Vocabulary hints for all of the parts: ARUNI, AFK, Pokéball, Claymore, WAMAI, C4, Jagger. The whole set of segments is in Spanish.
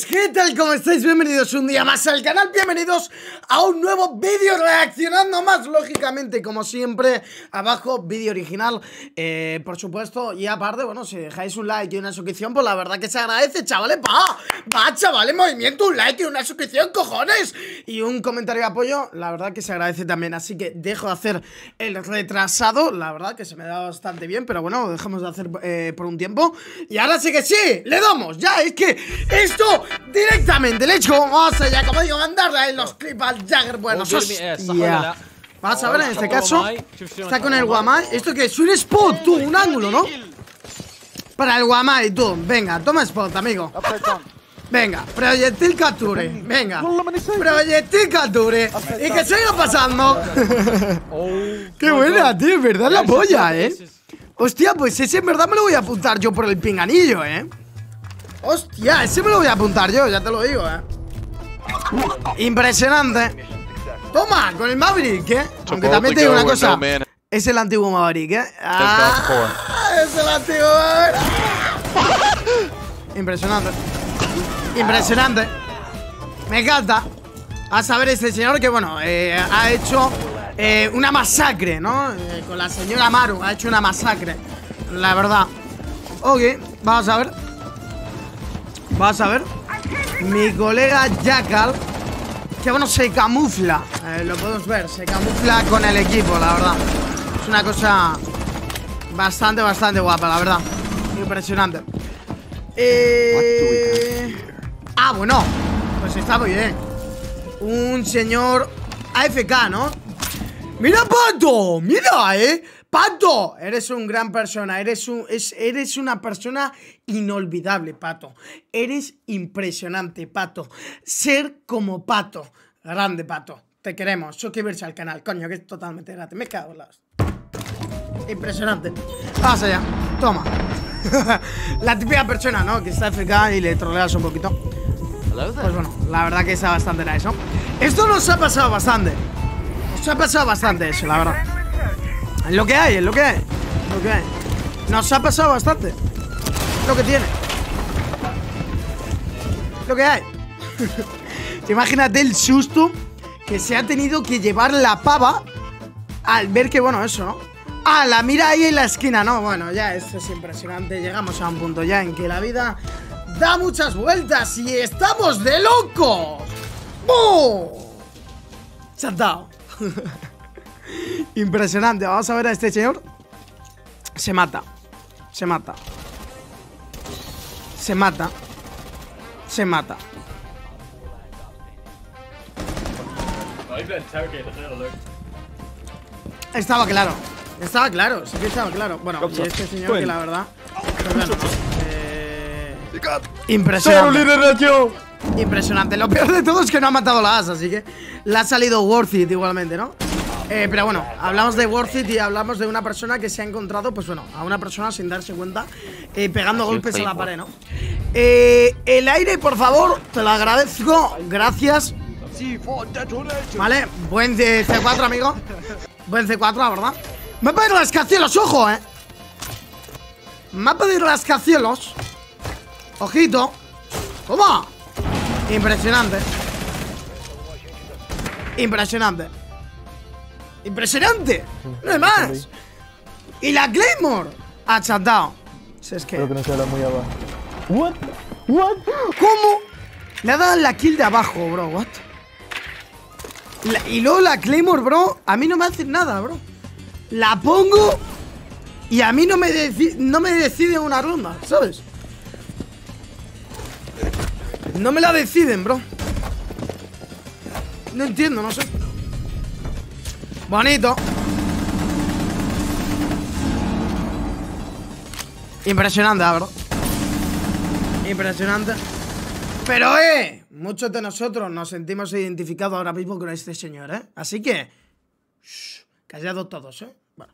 Chavales, ¿qué tal? ¿Cómo estáis? Bienvenidos un día más al canal, bienvenidos a un nuevo vídeo reaccionando más, lógicamente, como siempre, abajo, vídeo original, por supuesto, y aparte, bueno, si dejáis un like y una suscripción, pues la verdad que se agradece, chavales, va, chavales, movimiento, un like y una suscripción, cojones, y un comentario de apoyo, la verdad que se agradece también, así que dejo de hacer el retrasado, la verdad que se me da bastante bien, pero bueno, lo dejamos de hacer por un tiempo, y ahora sí que sí, le damos, ya, es que... Esto directamente, le echo vamos allá, como digo, mandarle ahí los clips al Jagger. Bueno, hostia. Vas a ver, en este caso está con el Wamai. Esto que es un spot, tú, un ángulo, ¿no? Para el Wamai, tú. Venga, toma spot, amigo. Venga, proyectil capture. Venga, proyectil capture. Y que siga pasando. Qué buena, tío, verdad la polla, ¿eh? Hostia, pues ese en verdad me lo voy a apuntar yo por el pinganillo, ¿eh? Hostia, ese me lo voy a apuntar yo, ya te lo digo, eh. Impresionante. Toma, con el Maverick, eh. Aunque también te digo una cosa. Es el antiguo Maverick, eh. Ah, es el antiguo Maverick. Impresionante. Impresionante. Me encanta. A saber este señor que, bueno, ha hecho una masacre, ¿no? Con la señora Maru, ha hecho una masacre. La verdad. Ok, vamos a ver. Vas a ver, mi colega Jackal, que bueno, se camufla, lo podemos ver, se camufla con el equipo, la verdad. Es una cosa bastante, bastante guapa, la verdad. Impresionante. Ah, bueno, pues está muy bien. Un señor AFK, ¿no? ¡Mira, Pato! ¡Mira, eh! Pato, eres un gran persona, eres una persona inolvidable, Pato. Eres impresionante, Pato. Ser como Pato. Grande, Pato. Te queremos. Suscribirse al canal, coño, que es totalmente gratis. Me cago en las... Impresionante. Vamos allá. Toma. La típica persona, ¿no? Que está AFK y le troleas un poquito. Pues bueno, la verdad que está bastante nice, ¿no? Esto nos ha pasado bastante. Nos ha pasado bastante eso, la verdad. Es lo que hay, es lo que hay. Lo que hay. Nos ha pasado bastante. Lo que tiene. Lo que hay. Imagínate el susto que se ha tenido que llevar la pava al ver que, bueno, eso, ¿no? Ah, la mira ahí en la esquina, ¿no? Bueno, ya, esto es impresionante. Llegamos a un punto ya en que la vida da muchas vueltas y estamos de locos. ¡Bum! Chantao. Impresionante, vamos a ver a este señor. Se mata. Se mata. Se mata. Se mata. Estaba claro. Estaba claro, sí que estaba claro. Bueno, y este señor que la verdad. Bueno, impresionante. Impresionante. Lo peor de todo es que no ha matado la as, así que le ha salido worth it igualmente, ¿no? Pero bueno, hablamos de worth it y hablamos de una persona que se ha encontrado, pues bueno, a una persona sin darse cuenta, pegando golpes a la pared, ¿no? El aire, por favor, te lo agradezco, gracias. Vale, buen C4, amigo. Buen C4, la verdad. Mapa de rascacielos, ojo, ¿eh? Mapa de rascacielos. Ojito. Toma. Impresionante. Impresionante. Impresionante, no hay más. Y la Claymore achatado. Si es que creo que no se habla muy abajo. What? What? ¿Cómo? Le ha dado la kill de abajo, bro. What? Y luego la Claymore, bro, a mí no me hace nada, bro. La pongo y a mí no me decide una ronda, ¿sabes? No me la deciden, bro. No entiendo, no sé. Bonito. Impresionante, bro. Impresionante. Pero, muchos de nosotros nos sentimos identificados ahora mismo con este señor, ¿eh? Así que... Shh, callados todos, ¿eh? Bueno.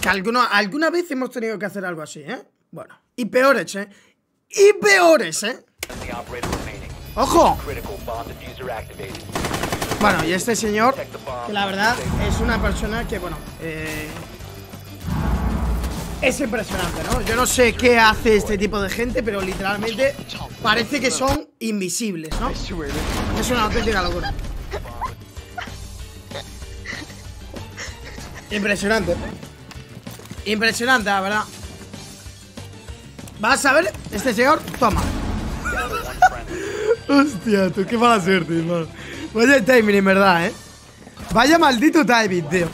Que alguna vez hemos tenido que hacer algo así, ¿eh? Bueno. Y peores, ¿eh? Y peores, ¿eh? ¡Ojo! Bueno, y este señor, que la verdad es una persona que, bueno, Es impresionante, ¿no? Yo no sé qué hace este tipo de gente, pero literalmente parece que son invisibles, ¿no? Es una auténtica locura. Impresionante. Impresionante, la verdad. Vas a ver, este señor, toma. Hostia, tú, qué mala suerte, hermano. Vaya timing, en verdad, ¿eh? Vaya maldito timing, tío.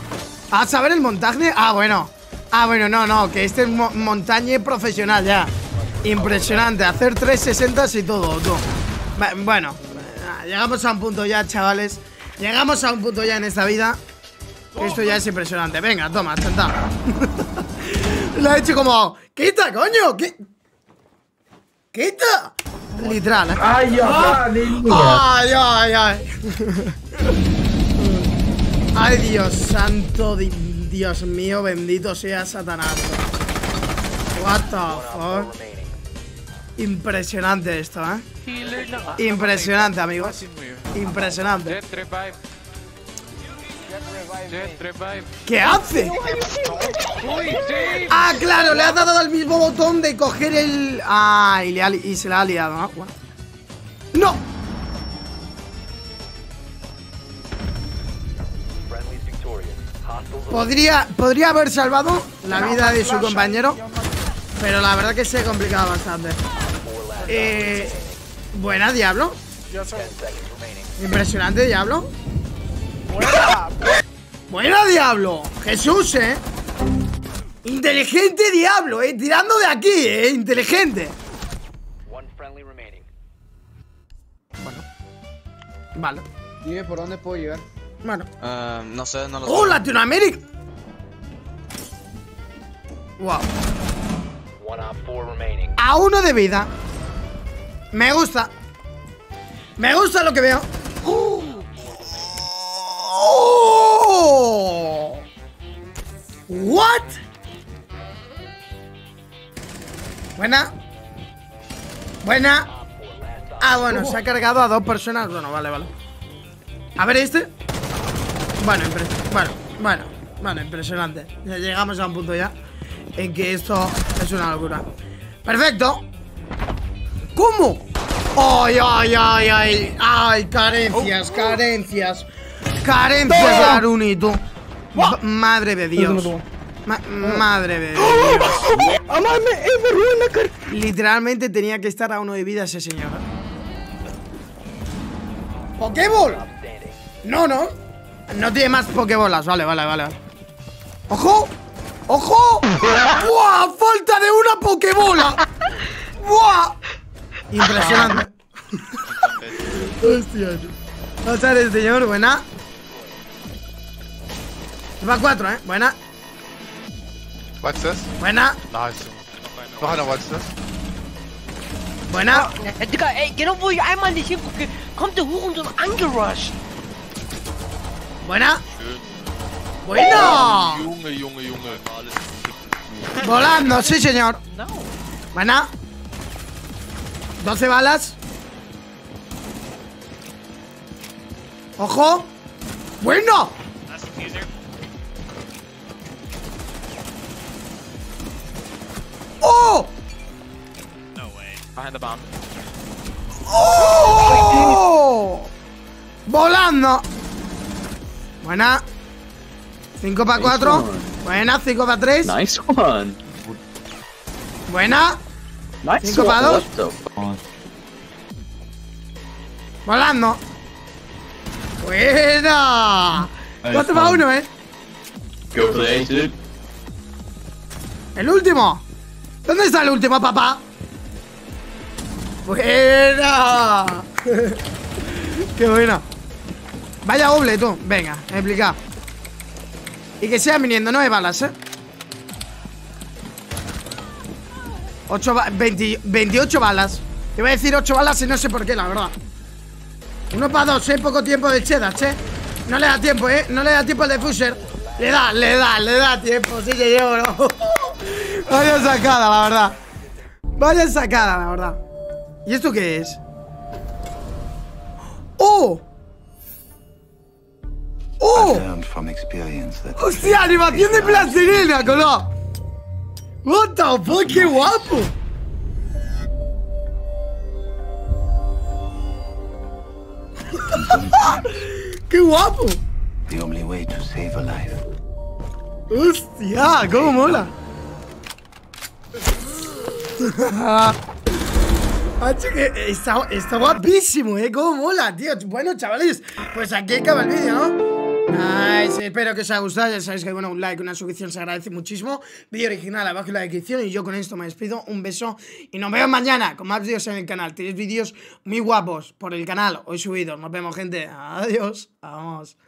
A saber el montaje. Ah, bueno. Ah, bueno, no, no, que este es montañe profesional ya. Impresionante, hacer 360s y todo, tú. Bueno, llegamos a un punto ya, chavales. Llegamos a un punto ya en esta vida. Esto ya es impresionante. Venga, toma, sentado. Lo he hecho como... ¡Quita, coño! ¡Quita! Literal, ¿eh? ¡Ay, ay, ay, ay! ¡Ay, Dios santo! Dios mío, bendito sea Satanás. What the fuck. Impresionante esto, ¿eh? Impresionante, amigos. Impresionante. ¿Qué hace? Ah, claro, le ha dado el mismo botón de coger el... Ah, y se la ha liado, ¿no? Bueno. ¡No! Podría haber salvado la vida de su compañero, pero la verdad que se ha complicado bastante. Buena, Diablo. Impresionante, Diablo. Buena, Diablo. Jesús, inteligente, Diablo, tirando de aquí, inteligente. Bueno, vale. Dime por dónde puedo llegar. Bueno, no sé, no lo sé. ¡Oh, Latinoamérica! Wow. A uno de vida. Me gusta. Me gusta lo que veo. Oh. What? Buena. Buena. Ah, bueno, se ha cargado a dos personas. Bueno, vale, vale. A ver este. Bueno, bueno, impresionante. Ya llegamos a un punto ya en que esto es una locura. Perfecto. ¿Cómo? Ay, ay, ay, ay. Ay, carencias, carencias. Carencias, Aruni, tú. Madre de Dios. Madre de Dios. Literalmente tenía que estar a uno de vida ese señor. ¡Pokéball! No, no. No tiene más pokebolas. Vale, vale, vale. ¡Ojo! ¡Ojo! ¡Buah! ¡Falta de una pokebola! ¡Buah! Impresionante. Hostia. Vamos a ver el señor. Buena. Va 4, ¿eh? Buena. What's this? Buena. Nice. No, no, what's this? Buena. Digga, ey, genau wo ich einmal nicht hingucke, kommt der Hurensohn angerusht. Buena. Buena. Junge, Junge, Junge. Volando, sí, señor. Buena. 12 balas. Ojo. Bueno. Oh. Oh. Volando. Buena. 5 para 4. Buena, 5 para 3. Nice one. Buena. 5 para 2. Volando. Buena. 4 para 1, Go play, dude. El último. ¿Dónde está el último, papá? Buena. Qué buena. Vaya doble, tú. Venga, explica. Y que sigan viniendo 9 balas, 28 balas. Te voy a decir 8 balas y no sé por qué, la verdad. 1 para 2, poco tiempo de cheddar, No le da tiempo, No le da tiempo al defuser. Le da tiempo. Sí que llevo, ¿no? Vaya sacada, la verdad. Vaya sacada, la verdad. ¿Y esto qué es? ¡Oh! ¡Oh! ¡Hostia, animación de plastilina, color! What the fuck, qué guapo. Qué guapo. The only way to save a life. Hostia, cómo mola. Está guapísimo, cómo mola, tío. Bueno, chavales, pues aquí acaba el vídeo, ¿no? Nice, espero que os haya gustado. Ya sabéis que bueno, un like, una suscripción se agradece muchísimo. Vídeo original abajo en la descripción. Y yo con esto me despido, un beso y nos vemos mañana con más vídeos en el canal. Tenéis vídeos muy guapos por el canal hoy subidos. Nos vemos, gente, adiós, vamos.